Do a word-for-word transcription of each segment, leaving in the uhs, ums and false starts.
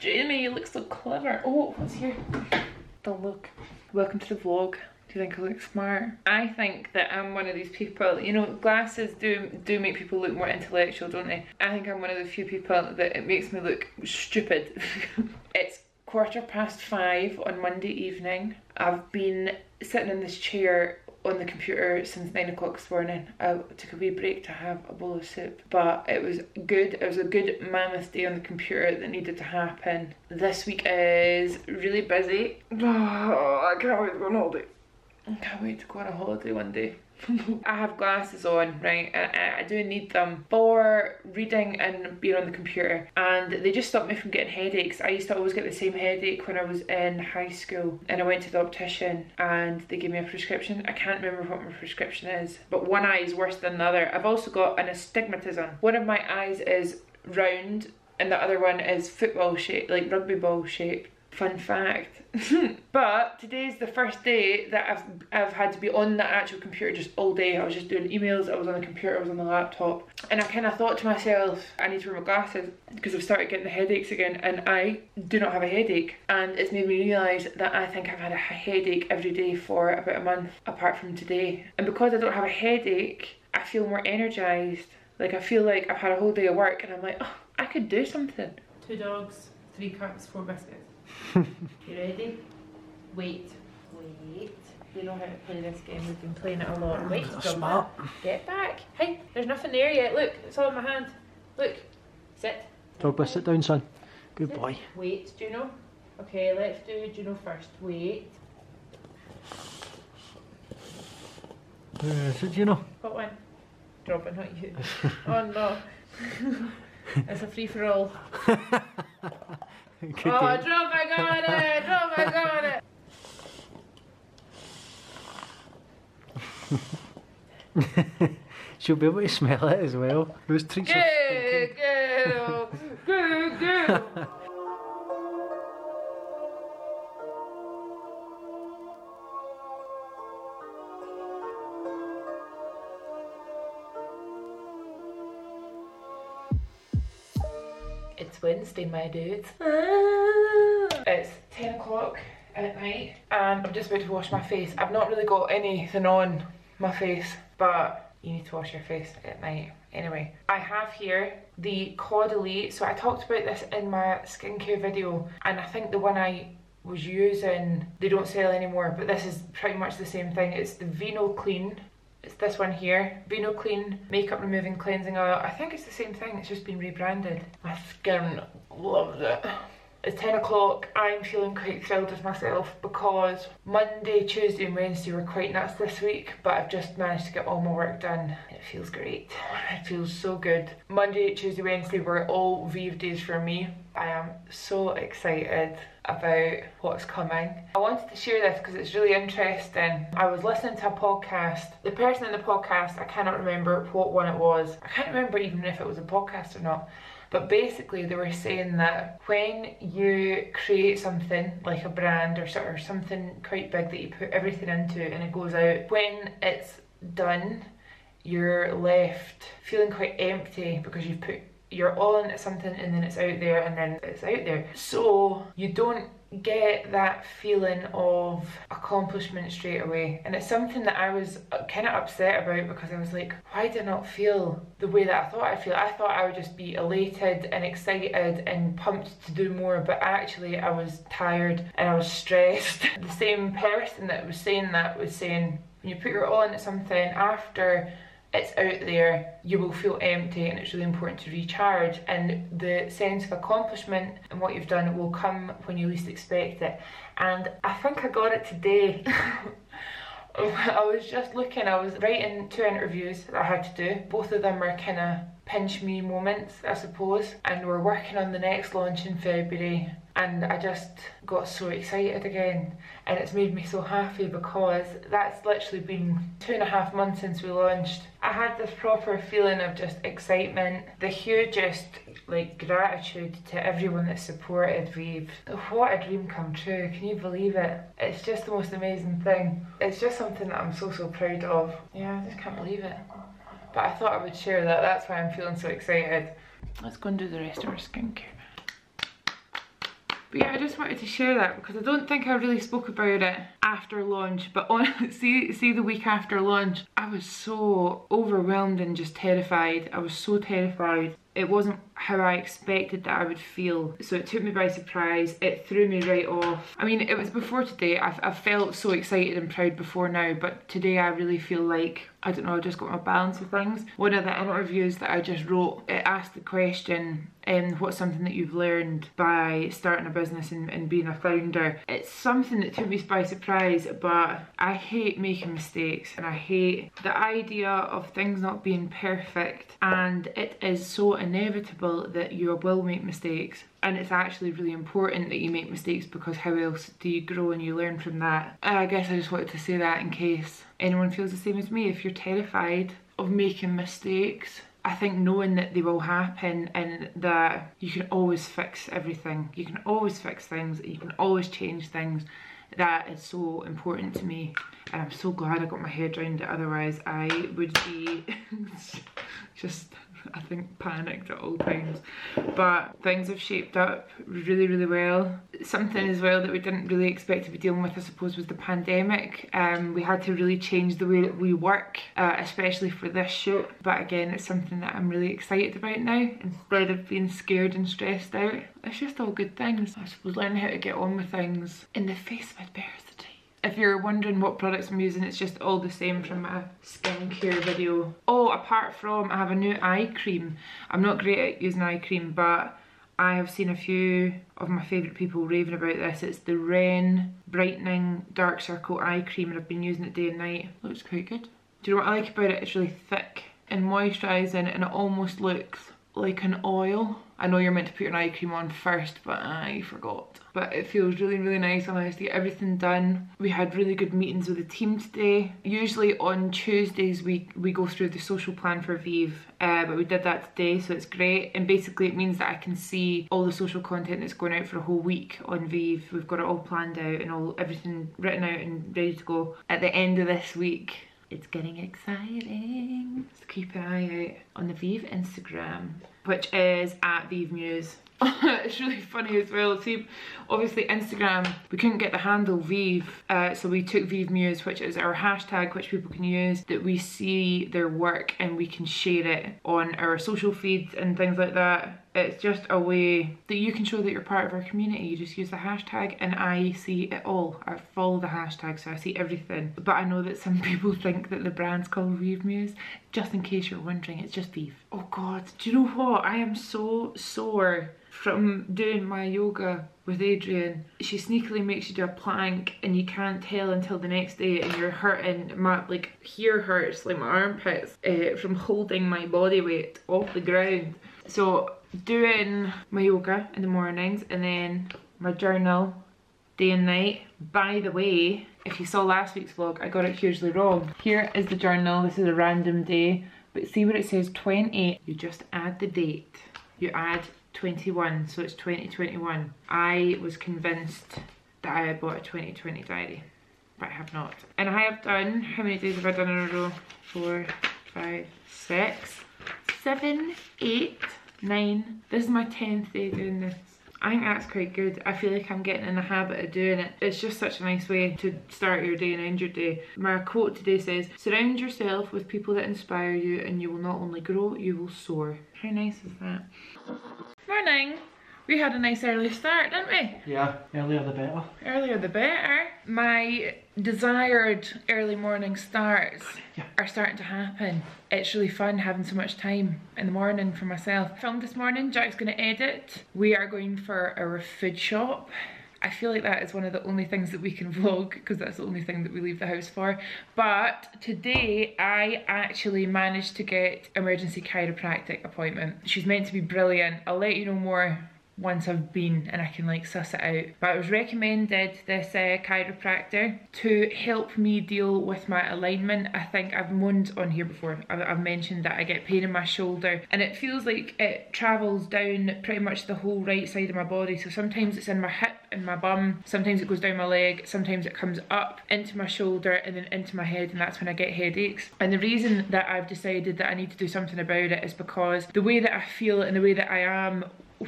Jamie, you look so clever. Oh, what's here? The look. Welcome to the vlog. Do you think I look smart? I think that I'm one of these people, you know, glasses do do make people look more intellectual, don't they? I think I'm one of the few people that it makes me look stupid. It's quarter past five on Monday evening. I've been sitting in this chair on the computer since nine o'clock this morning. I took a wee break to have a bowl of soup, but it was good. It was a good mammoth day on the computer that needed to happen. This week is really busy. Oh, I can't wait to go on holiday. I can't wait to go on a holiday one day. I have glasses on, right? I, I do need them for reading and being on the computer, and they just stop me from getting headaches. I used to always get the same headache when I was in high school, and I went to the optician and they gave me a prescription. I can't remember what my prescription is, but one eye is worse than the other. I've also got an astigmatism. One of my eyes is round and the other one is football shaped, like rugby ball shaped. Fun fact. But today's the first day that I've I've had to be on the actual computer just all day. I was just doing emails, I was on the computer, I was on the laptop. And I kind of thought to myself, I need to wear my glasses because I've started getting the headaches again, and I do not have a headache. And it's made me realise that I think I've had a headache every day for about a month, apart from today. And because I don't have a headache, I feel more energised. Like I feel like I've had a whole day of work and I'm like, oh, I could do something. Two dogs, three cats, four biscuits. You ready? Wait. Wait. You know how to play this game. We've been playing it a lot. Wait, come up. Get back. Hey, there's nothing there yet. Look, it's all in my hand. Look. Sit. Dogba, sit down, son. Good sit. Boy. Wait, Juno. Okay, let's do Juno first. Wait. Uh, sit, Juno. Got one. Drop it, not you. Oh no. It's a free for all. Good oh, Drop, I got it! Drop, I got it! She'll be able to smell it as well. Those treats are good girl! Good girl! It's Wednesday, my dudes. It's ten o'clock at night and I'm just about to wash my face. I've not really got anything on my face, but you need to wash your face at night. Anyway, I have here the Caudalie. So I talked about this in my skincare video, and I think the one I was using, they don't sell anymore, but this is pretty much the same thing. It's the Vino Clean. It's this one here, Vino Clean Makeup Removing Cleansing Oil. I think it's the same thing, it's just been rebranded. My skin loves it. It's ten o'clock, I'm feeling quite thrilled with myself because Monday, Tuesday and Wednesday were quite nuts this week, but I've just managed to get all my work done. It feels great. It feels so good. Monday, Tuesday, Wednesday were all Vieve days for me. I am so excited about what's coming. I wanted to share this because it's really interesting. I was listening to a podcast. The person in the podcast, I cannot remember what one it was. I can't remember even if it was a podcast or not. But basically they were saying that when you create something like a brand or sort of something quite big that you put everything into and it goes out, when it's done, you're left feeling quite empty because you've put you're all into something and then it's out there and then it's out there. So you don't get that feeling of accomplishment straight away. And it's something that I was kind of upset about because I was like, why did I not feel the way that I thought I'd feel? I thought I would just be elated and excited and pumped to do more, but actually I was tired and I was stressed. The same person that was saying that was saying, when you put your all into something, after it's out there, you will feel empty, and it's really important to recharge, and the sense of accomplishment and what you've done will come when you least expect it. And I think I got it today. I was just looking, I was writing two interviews that I had to do. Both of them were kind of pinch me moments, I suppose, and we're working on the next launch in February. And I just got so excited again, and it's made me so happy because that's literally been two and a half months since we launched. I had this proper feeling of just excitement, the hugest like gratitude to everyone that supported Vieve. What a dream come true, can you believe it? It's just the most amazing thing. It's just something that I'm so so proud of. Yeah, I just can't believe it. But I thought I would share that, that's why I'm feeling so excited. Let's go and do the rest of our skincare. But yeah, I just wanted to share that because I don't think I really spoke about it after launch, but on see see the week after launch, I was so overwhelmed and just terrified. I was so terrified. It wasn't how I expected that I would feel. So it took me by surprise. It threw me right off. I mean, it was before today. I've, I've felt so excited and proud before now, but today I really feel like, I don't know, I just got my balance of things. One of the interviews that I just wrote, it asked the question, um, what's something that you've learned by starting a business and, and being a founder? It's something that took me by surprise, but I hate making mistakes and I hate the idea of things not being perfect, and it is so inevitable that you will make mistakes. And it's actually really important that you make mistakes, because how else do you grow and you learn from that? I guess I just wanted to say that in case anyone feels the same as me. If you're terrified of making mistakes, I think knowing that they will happen and that you can always fix everything, you can always fix things, you can always change things, that is so important to me. And I'm so glad I got my head around it, otherwise I would be just, I think, panicked at all times. But things have shaped up really, really well. Something as well that we didn't really expect to be dealing with, I suppose, was the pandemic. Um, we had to really change the way that we work, uh, especially for this shoot. But again, it's something that I'm really excited about now, instead of being scared and stressed out. It's just all good things. I suppose learning how to get on with things in the face of adversity. If you're wondering what products I'm using, it's just all the same from my skincare video. Oh, apart from I have a new eye cream. I'm not great at using eye cream, but I have seen a few of my favourite people raving about this. It's the R E N Brightening Dark Circle Eye Cream, and I've been using it day and night. Looks quite good. Do you know what I like about it? It's really thick and moisturising, and it almost looks like an oil. I know you're meant to put your eye cream on first, but I forgot. But it feels really, really nice. I managed to get everything done. We had really good meetings with the team today. Usually on Tuesdays we, we go through the social plan for Vieve, uh, but we did that today, so it's great. And basically it means that I can see all the social content that's going out for a whole week on Vieve. We've got it all planned out and all everything written out and ready to go. At the end of this week, it's getting exciting. So keep an eye out on the Vieve Instagram, which is at Vieve Muse. It's really funny as well. See, obviously Instagram, we couldn't get the handle Vieve, uh, so we took Vieve Muse, which is our hashtag, which people can use, that we see their work and we can share it on our social feeds and things like that. It's just a way that you can show that you're part of our community. You just use the hashtag, and I see it all. I follow the hashtag, so I see everything. But I know that some people think that the brand's called Vieve Muse. Just in case you're wondering, it's just Vieve. Oh God, do you know what? I am so sore from doing my yoga with Adrienne. She sneakily makes you do a plank and you can't tell until the next day, and you're hurting. My, like, here hurts, like my armpits, uh, from holding my body weight off the ground. So doing my yoga in the mornings and then my journal day and night. By the way, if you saw last week's vlog, I got it hugely wrong. Here is the journal. This is a random day, but see what it says, twenty. You just add the date. You add twenty-one, so it's twenty twenty-one. I was convinced that I had bought a twenty twenty diary, but I have not. And I have done, how many days have I done in a row? Four, five, six, seven, eight, nine. This is my tenth day doing this. I think that's quite good. I feel like I'm getting in the habit of doing it. It's just such a nice way to start your day and end your day. My quote today says, surround yourself with people that inspire you and you will not only grow, you will soar. How nice is that? Morning. We had a nice early start, didn't we? Yeah, earlier the better. Earlier the better. My desired early morning starts yeah. are starting to happen. It's really fun having so much time in the morning for myself. Filmed this morning, Jack's going to edit. We are going for our food shop. I feel like that is one of the only things that we can vlog, because that's the only thing that we leave the house for. But today I actually managed to get an emergency chiropractic appointment. She's meant to be brilliant. I'll let you know more once I've been and I can like suss it out. But I was recommended this uh, chiropractor to help me deal with my alignment. I think I've moaned on here before. I've, I've mentioned that I get pain in my shoulder and it feels like it travels down pretty much the whole right side of my body. So sometimes it's in my hip and my bum, sometimes it goes down my leg, sometimes it comes up into my shoulder and then into my head, and that's when I get headaches. And the reason that I've decided that I need to do something about it is because the way that I feel and the way that I am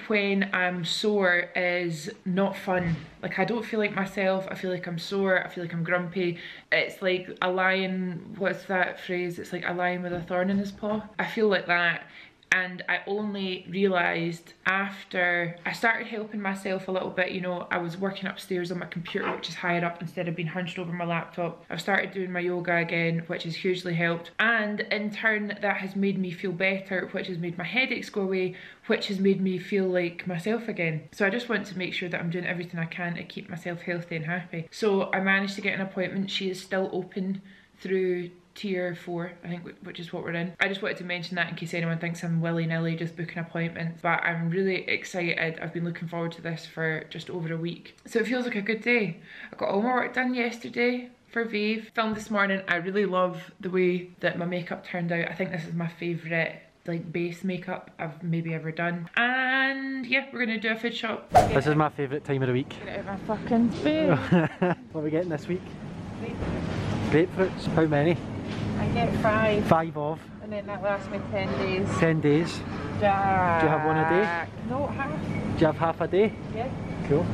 when I'm sore is not fun. Like, I don't feel like myself. I feel like I'm sore. I feel like I'm grumpy. It's like a lion, what's that phrase? It's like a lion with a thorn in his paw. I feel like that. And I only realised after I started helping myself a little bit. You know, I was working upstairs on my computer, which is higher up, instead of being hunched over my laptop. I've started doing my yoga again, which has hugely helped. And in turn, that has made me feel better, which has made my headaches go away, which has made me feel like myself again. So I just want to make sure that I'm doing everything I can to keep myself healthy and happy. So I managed to get an appointment. She is still open through tier four, I think, which is what we're in. I just wanted to mention that in case anyone thinks I'm willy-nilly just booking appointments, but I'm really excited. I've been looking forward to this for just over a week. So it feels like a good day. I got all my work done yesterday for Vieve. Filmed this morning. I really love the way that my makeup turned out. I think this is my favourite, like, base makeup I've maybe ever done. And yeah, we're gonna do a food shop. This is my favourite time of the week. Get out of my fucking food. What are we getting this week? Grapefruit. Grapefruits. How many? I get five. Five of? And then that lasts me ten days. Ten days. Jack. Do you have one a day? No, half. Do you have half a day? Yeah. Cool.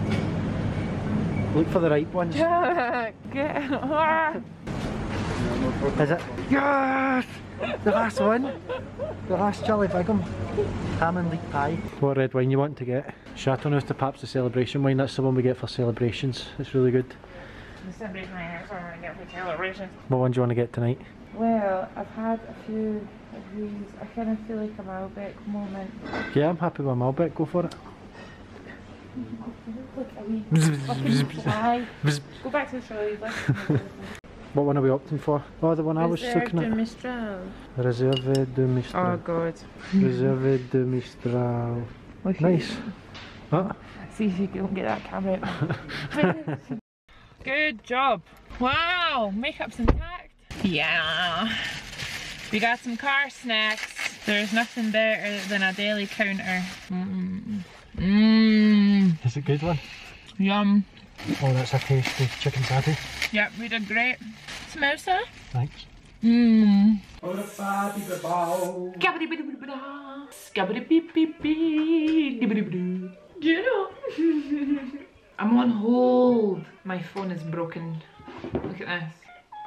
Look for the ripe ones. Jack. Get on. Is it? Yes! The last one. The last Charlie Bigham. Ham and leek pie. What red wine you want to get? Chateauneuf de Pape's the celebration wine. That's the one we get for celebrations. It's really good. The celebration wine, that's the one we get for celebrations. What one do you want to get tonight? Well, I've had a few of these. I kind of feel like a Malbec moment. Yeah, I'm happy with Malbec. Go for it. Look at me. Go back to the show. What one are we opting for? Oh, the one Reserve I was looking at. Réserve du Mistral. Réserve du Mistral. Oh, God. Réserve du Mistral. Look, nice. Huh? See if you can get that camera out. Good job. Wow, makeup's intact. Yeah, we got some car snacks. There's nothing better than a deli counter. Mmm. Mmm. That's a good one. Yum. Oh, that's a tasty chicken patty. Yep, we did great. Samosa? Thanks. Mmm. I'm on hold. My phone is broken. Look at this.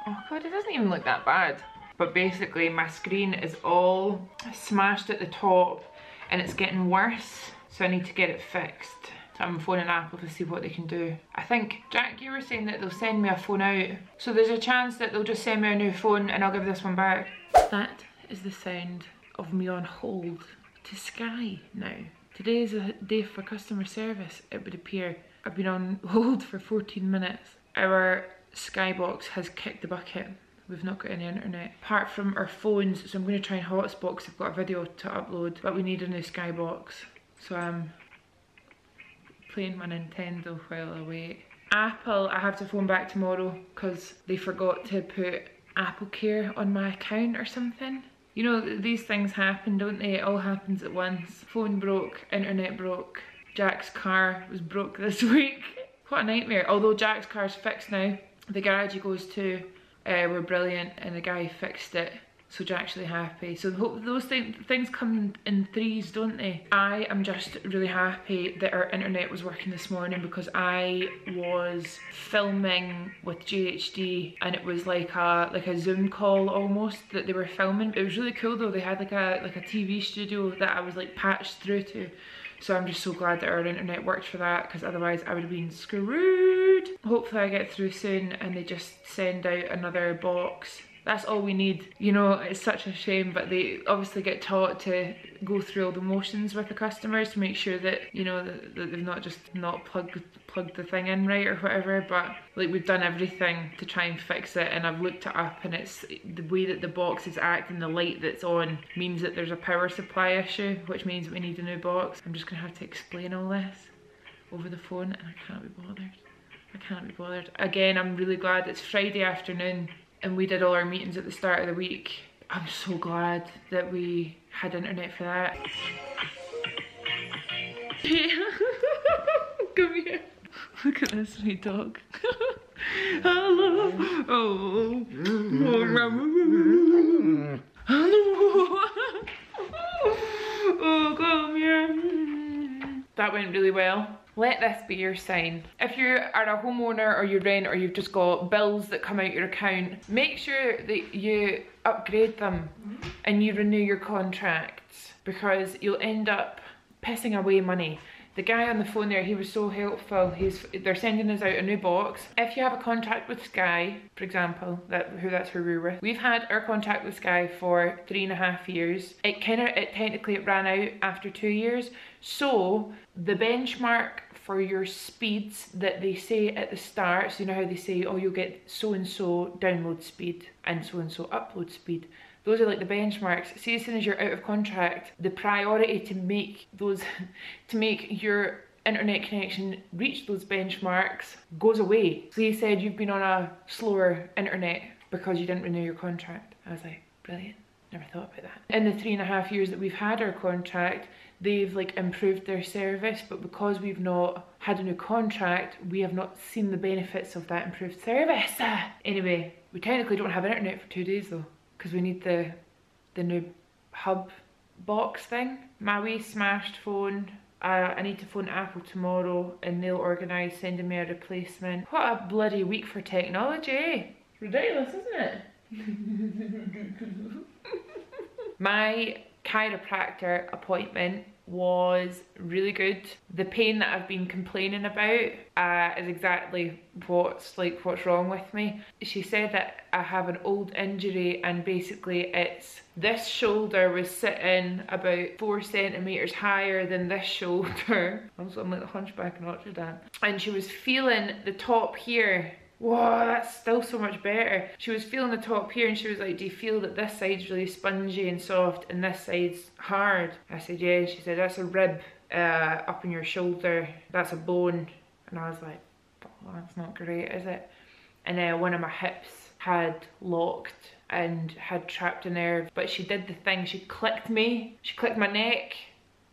Oh God, it doesn't even look that bad. But basically my screen is all smashed at the top and it's getting worse. So I need to get it fixed. So I'm phoning Apple to see what they can do. I think, Jack, you were saying that they'll send me a phone out. So there's a chance that they'll just send me a new phone and I'll give this one back. That is the sound of me on hold to Sky now. Today is a day for customer service, it would appear. I've been on hold for fourteen minutes. Our Skybox has kicked the bucket. We've not got any internet apart from our phones, so I'm going to try and hotspot because I've got a video to upload, but we need a new Skybox. So I'm playing my Nintendo while I wait. Apple, I have to phone back tomorrow because they forgot to put AppleCare on my account or something. You know, these things happen, don't they? It all happens at once. Phone broke, internet broke, Jack's car was broke this week. What a nightmare, although Jack's car's fixed now. The garage he goes to uh, were brilliant and the guy fixed it, so Jack's really happy. So hope those th things come in threes, don't they? I am just really happy that our internet was working this morning because I was filming with G H D and it was like a like a Zoom call almost that they were filming. It was really cool though. They had like a like a T V studio that I was like patched through to. So I'm just so glad that our internet worked for that because otherwise I would have been screwed. Hopefully I get through soon and they just send out another box. That's all we need. You know, it's such a shame, but they obviously get taught to go through all the motions with the customers to make sure that, you know, that they've not just not plugged plugged the thing in right or whatever, but like we've done everything to try and fix it and I've looked it up and it's the way that the box is acting, the light that's on means that there's a power supply issue, which means we need a new box. I'm just gonna have to explain all this over the phone and I can't be bothered. I can't be bothered. Again, I'm really glad it's Friday afternoon and we did all our meetings at the start of the week. I'm so glad that we had internet for that. Come here. Look at this wee dog. Hello. Oh. Hello. Oh, come here. That went really well. Let this be your sign. If you are a homeowner or you rent or you've just got bills that come out your account, make sure that you upgrade them mm-hmm. and you renew your contracts, because you'll end up pissing away money. The guy on the phone there, he was so helpful. He's, they're sending us out a new box. If you have a contract with Sky, for example, that who that's who we're with. We've had our contract with Sky for three and a half years. It kind of, it technically it ran out after two years. So the benchmark for your speeds that they say at the start, so you know how they say, oh, you'll get so-and-so download speed and so-and-so upload speed. Those are like the benchmarks. See, as soon as you're out of contract, the priority to make those, to make your internet connection reach those benchmarks goes away. So you said you've been on a slower internet because you didn't renew your contract. I was like, brilliant. Never thought about that. In the three and a half years that we've had our contract, they've like improved their service, but because we've not had a new contract, we have not seen the benefits of that improved service. Anyway, we technically don't have internet for two days though, because we need the the new hub box thing. My wee smashed phone. Uh, I need to phone Apple tomorrow and they'll organise sending me a replacement. What a bloody week for technology. It's ridiculous, isn't it? My chiropractor appointment was really good. The pain that I've been complaining about uh, is exactly what's like what's wrong with me. She said that I have an old injury, and basically it's this shoulder was sitting about four centimeters higher than this shoulder. I'm like the Hunchback of Notre Dame. And she was feeling the top here. Whoa, that's still so much better. She was feeling the top here and she was like, do you feel that this side's really spongy and soft and this side's hard? I said, yeah. And she said, that's a rib uh, up in your shoulder. That's a bone. And I was like, oh, that's not great, is it? And then uh, one of my hips had locked and had trapped a nerve. But she did the thing. She clicked me. She clicked my neck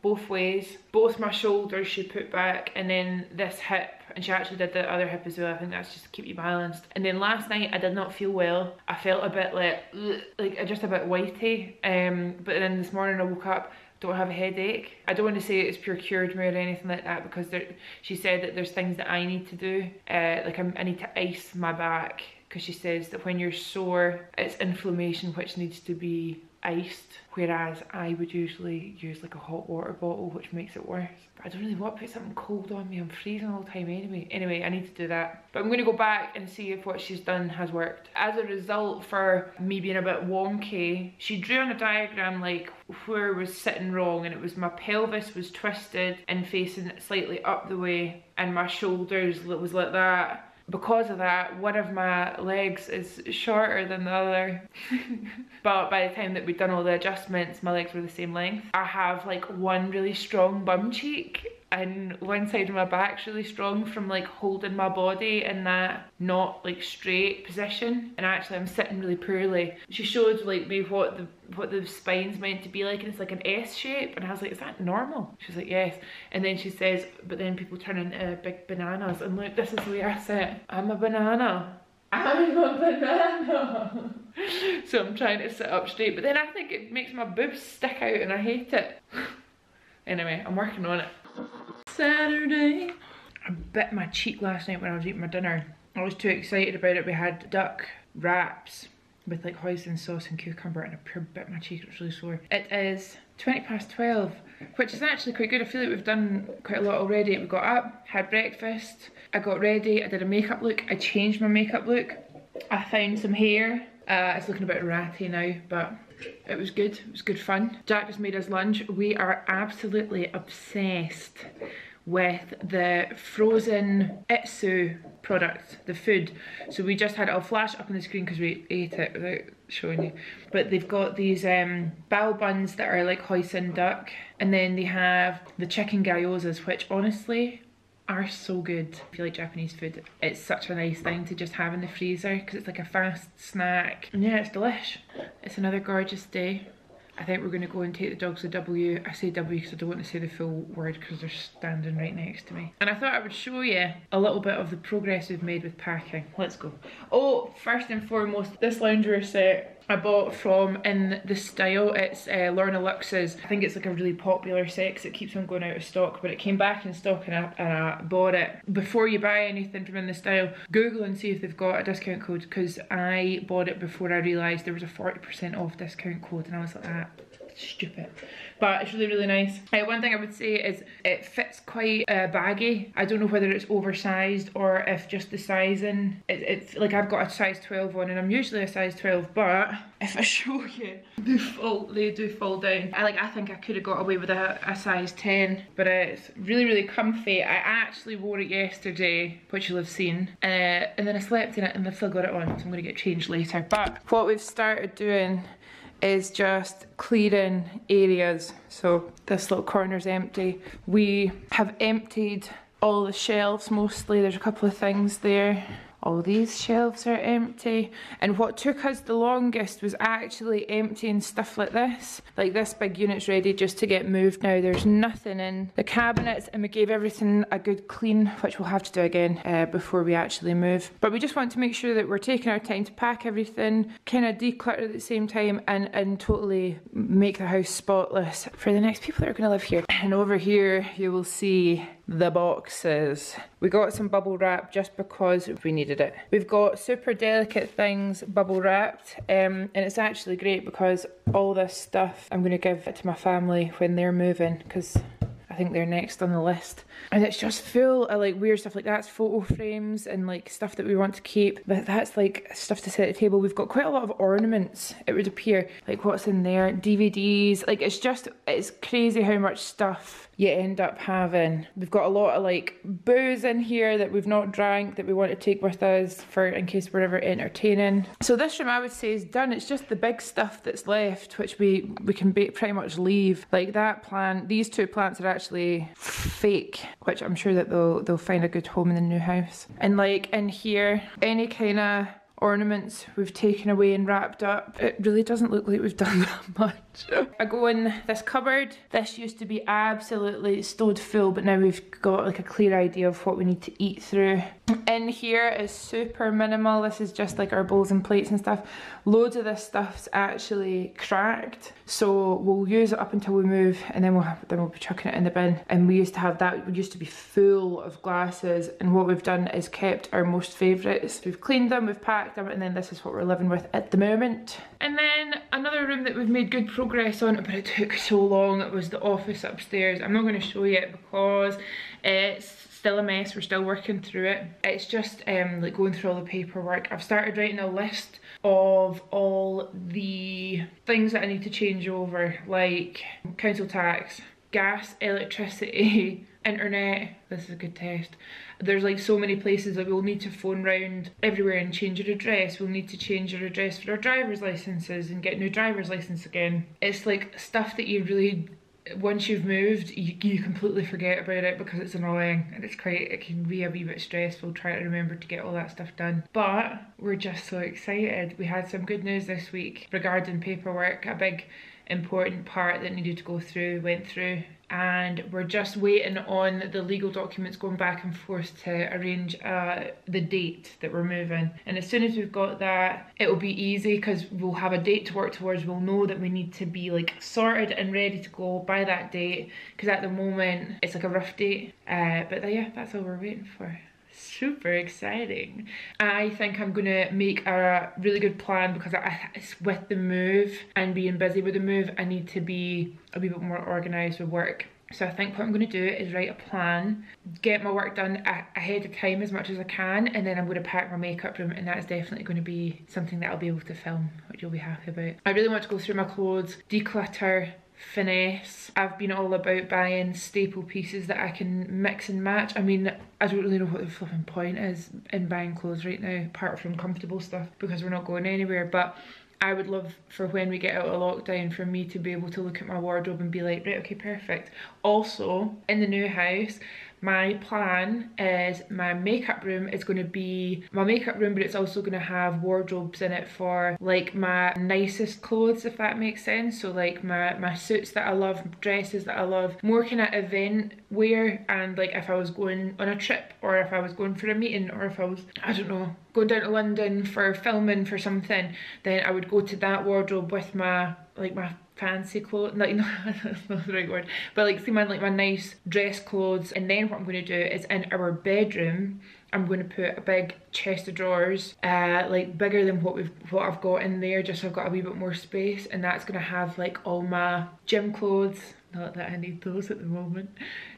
both ways, both my shoulders she put back, and then this hip, and she actually did the other hip as well. I think that's just to keep you balanced. And then last night I did not feel well. I felt a bit like, ugh, like just a bit whitey, um, but then this morning I woke up, don't have a headache. I don't want to say it's pure cured me or anything like that, because there, she said that there's things that I need to do, uh, like I'm, I need to ice my back, because she says that when you're sore it's inflammation which needs to be iced, whereas I would usually use like a hot water bottle, which makes it worse. But I don't really want to put something cold on me. I'm freezing all the time anyway. Anyway, I need to do that. But I'm going to go back and see if what she's done has worked. As a result, for me being a bit wonky, she drew on a diagram like where was sitting wrong, and it was my pelvis was twisted and facing slightly up the way, and my shoulders was like that. Because of that, one of my legs is shorter than the other. But by the time that we'd done all the adjustments, my legs were the same length. I have like one really strong bum cheek, and one side of my back's really strong from like holding my body in that not like straight position, and actually I'm sitting really poorly. She showed like me what the what the spine's meant to be like, and it's like an S shape, and I was like, is that normal? She was like, yes. And then she says, but then people turn into big bananas, and look, this is the way I sit. I'm a banana. I'm a banana. So I'm trying to sit up straight, but then I think it makes my boobs stick out and I hate it. Anyway, I'm working on it. Saturday. I bit my cheek last night when I was eating my dinner. I was too excited about it. We had duck wraps with like hoisin sauce and cucumber, and I pure bit my cheek. It was really sore. It is twenty past twelve, which is actually quite good. I feel like we've done quite a lot already. We got up, had breakfast, I got ready, I did a makeup look, I changed my makeup look, I found some hair. Uh, it's looking a bit ratty now, but it was good. It was good fun. Jack has made us lunch. We are absolutely obsessed with the frozen Itsu product, the food. So we just had, I'll flash up on the screen because we ate it without showing you. But they've got these um, bao buns that are like hoisin duck. And then they have the chicken gyozas, which honestly are so good. I feel like Japanese food, it's such a nice thing to just have in the freezer because it's like a fast snack. And yeah, it's delish. It's another gorgeous day. I think we're going to go and take the dogs to W. I say W because I don't want to say the full word because they're standing right next to me. And I thought I would show you a little bit of the progress we've made with packing. Let's go. Oh, first and foremost, this loungewear set. I bought from In The Style. It's uh, Lorna Lux's. I think it's like a really popular set because it keeps on going out of stock, but it came back in stock and I, and I bought it. Before you buy anything from In The Style, Google and see if they've got a discount code, because I bought it before I realised there was a forty percent off discount code and I was like, ah, stupid. But it's really, really nice. Uh, one thing I would say is it fits quite uh, baggy. I don't know whether it's oversized or if just the sizing. It, it's like I've got a size twelve on and I'm usually a size twelve, but if I show you, they fall, they do fall down. I like. I think I could have got away with a, a size ten, but uh, it's really, really comfy. I actually wore it yesterday, which you'll have seen, uh, and then I slept in it and I still got it on, so I'm going to get changed later. But what we've started doing is just clearing areas. So this little corner's empty. We have emptied all the shelves mostly. There's a couple of things there. All these shelves are empty. And what took us the longest was actually emptying stuff like this. Like this big unit's ready just to get moved now. There's nothing in the cabinets, and we gave everything a good clean, which we'll have to do again uh, before we actually move. But we just want to make sure that we're taking our time to pack everything, kind of declutter at the same time, and, and totally make the house spotless for the next people that are gonna live here. And over here, you will see the boxes. We got some bubble wrap just because we needed it. We've got super delicate things bubble wrapped, um, and it's actually great because all this stuff I'm going to give it to my family when they're moving, because I think they're next on the list. And it's just full of like weird stuff. Like that's photo frames and like stuff that we want to keep. But that's like stuff to set at the table. We've got quite a lot of ornaments, it would appear. Like what's in there, D V Ds. Like it's just, it's crazy how much stuff you end up having. We've got a lot of like booze in here that we've not drank that we want to take with us for in case we're ever entertaining. So this room I would say is done. It's just the big stuff that's left, which we, we can pretty much leave. Like that plant, these two plants are actually fake, which I'm sure that they'll, they'll find a good home in the new house. And like in here, any kind of ornaments we've taken away and wrapped up. It really doesn't look like we've done that much. I go in this cupboard. This used to be absolutely stowed full, but now we've got like a clear idea of what we need to eat through. In here is super minimal. This is just like our bowls and plates and stuff. Loads of this stuff's actually cracked, so we'll use it up until we move, and then we'll have, then we'll be chucking it in the bin. And we used to have that. We used to be full of glasses, and what we've done is kept our most favourites. We've cleaned them, we've packed them, and then this is what we're living with at the moment. And then another room that we've made good progress on, but it took so long, it was the office upstairs. I'm not going to show you it because it's still a mess, we're still working through it. It's just um, like going through all the paperwork. I've started writing a list of all the things that I need to change over, like council tax, gas, electricity, internet. This is a good test. There's like so many places that we'll need to phone round everywhere and change your address. We'll need to change your address for our driver's licenses and get new driver's license again. It's like stuff that you really, once you've moved, you, you completely forget about it because it's annoying and it's quite, it can be a wee bit stressful trying to remember to get all that stuff done. But we're just so excited. We had some good news this week regarding paperwork. A big important part that needed to go through went through, and we're just waiting on the legal documents going back and forth to arrange uh, the date that we're moving. And as soon as we've got that, it'll be easy because we'll have a date to work towards. We'll know that we need to be like sorted and ready to go by that date, because at the moment it's like a rough date. Uh, but yeah, that's all we're waiting for. Super exciting. I think I'm gonna make a really good plan because I, it's with the move and being busy with the move, I need to be a wee bit more organised with work. So I think what I'm going to do is write a plan, get my work done ahead of time as much as I can, and then I'm going to pack my makeup room, and that's definitely going to be something that I'll be able to film, which you'll be happy about. I really want to go through my clothes, declutter, finesse. I've been all about buying staple pieces that I can mix and match. I mean, I don't really know what the flipping point is in buying clothes right now, apart from comfortable stuff, because we're not going anywhere. But I would love for when we get out of lockdown for me to be able to look at my wardrobe and be like, right, okay, perfect. Also, in the new house, my plan is my makeup room is going to be my makeup room, but it's also going to have wardrobes in it for like my nicest clothes, if that makes sense. So like my, my suits that I love, dresses that I love, more kind of event wear, and like if I was going on a trip or if I was going for a meeting or if I was, I don't know, going down to London for filming for something, then I would go to that wardrobe with my like my fancy clothes, like, no, that's not the right word, but like see my like my nice dress clothes. And then what I'm going to do is in our bedroom I'm going to put a big chest of drawers, uh, like bigger than what we've what I've got in there, just so I've got a wee bit more space, and that's going to have like all my gym clothes, not that I need those at the moment,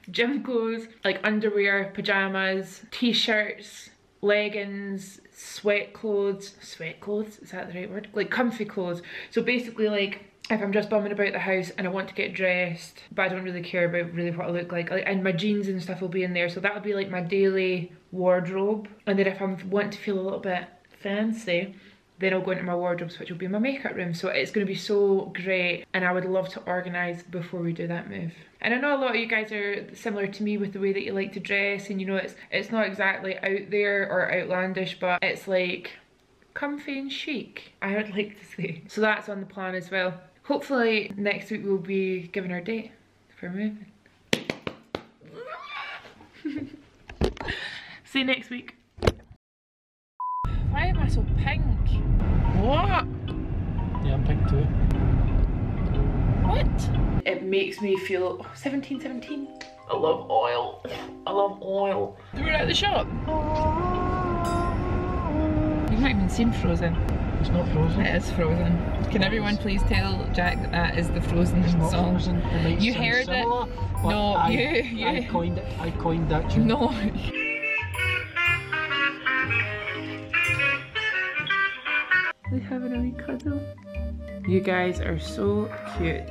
gym clothes, like underwear, pajamas, t-shirts, leggings, sweat clothes, sweat clothes, is that the right word? Like comfy clothes. So basically like if I'm just bumming about the house and I want to get dressed, but I don't really care about really what I look like, and my jeans and stuff will be in there, so that'll be like my daily wardrobe. And then if I want to feel a little bit fancy, then I'll go into my wardrobes, which will be my makeup room. So it's going to be so great, and I would love to organise before we do that move. And I know a lot of you guys are similar to me with the way that you like to dress, and you know it's it's not exactly out there or outlandish, but it's like comfy and chic, I would like to say. So that's on the plan as well. Hopefully next week we'll be given our date for moving. See you next week. Why am I so pink? What? Yeah, I'm pink too. What? It makes me feel seventeen, seventeen. I love oil. I love oil. They were out of the shop. You've not even seen Frozen. It's not Frozen. It is Frozen. Can everyone please tell Jack that that is the Frozen it's not song? Frozen. It you heard similar, it. No, I, you, you. I coined it. I coined that tune. No. They're having a wee cuddle. You guys are so cute.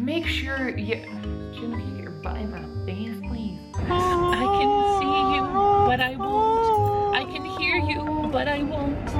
Make sure you, do you know if you get your butt in my face, please? I can see you, but I won't. I can hear you, but I won't.